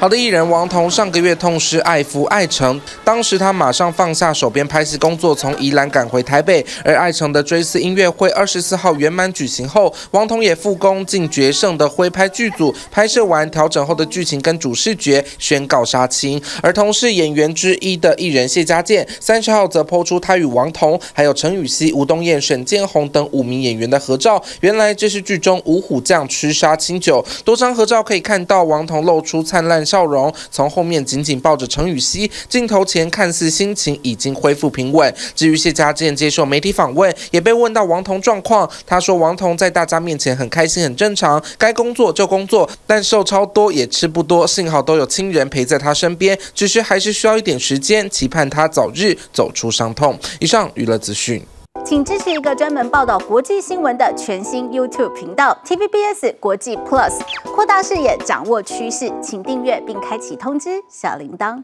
好的艺人王彤上个月痛失爱夫艾诚，当时他马上放下手边拍戏工作，从宜兰赶回台北。而艾诚的追思音乐会24号圆满举行后，王彤也复工进决胜的挥拍剧组，拍摄完调整后的剧情跟主视觉宣告杀青。而同是演员之一的艺人谢家健，30号则抛出他与王彤、还有陈雨希、吴东彦、沈建宏等5名演员的合照。原来这是剧中五虎将吃杀清酒，多张合照可以看到王彤露出灿烂笑容，从后面紧紧抱着陈雨希，镜头前看似心情已经恢复平稳。至于谢家健接受媒体访问，也被问到王彤状况，他说王彤在大家面前很开心，很正常，该工作就工作，但瘦超多也吃不多，幸好都有亲人陪在他身边，只是还是需要一点时间，期盼他早日走出伤痛。以上娱乐资讯。请支持一个专门报道国际新闻的全新 YouTube 频道 TVBS 国际 Plus， 扩大视野，掌握趋势，请订阅并开启通知小铃铛。